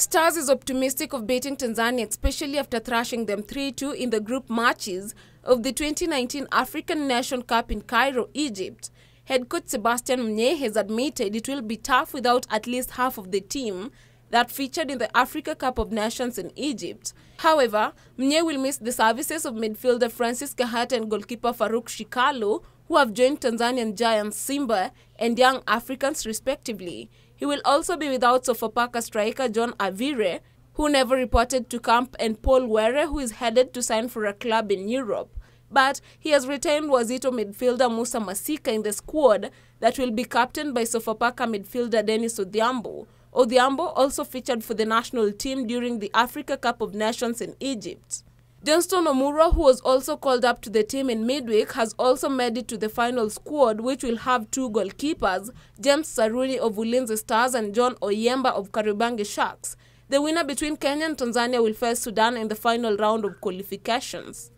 Stars is optimistic of beating Tanzania, especially after thrashing them 3-2 in the group matches of the 2019 African Nations Cup in Cairo, Egypt. Head coach Sebastien Migne has admitted it will be tough without at least half of the team that featured in the Africa Cup of Nations in Egypt. However, Migne will miss the services of midfielder Francis Kahat and goalkeeper Farouk Shikalu, who have joined Tanzanian giants Simba and Young Africans respectively. He will also be without Sofapaka striker John Avire, who never reported to camp, and Paul Ware, who is headed to sign for a club in Europe. But he has retained Wazito midfielder Musa Masika in the squad that will be captained by Sofapaka midfielder Denis Odiambo. Odiambo also featured for the national team during the Africa Cup of Nations in Egypt. Johnston Omuro, who was also called up to the team in midweek, has also made it to the final squad, which will have two goalkeepers, James Saruni of Ulinzi Stars and John Oyemba of Karibangi Sharks. The winner between Kenya and Tanzania will face Sudan in the final round of qualifications.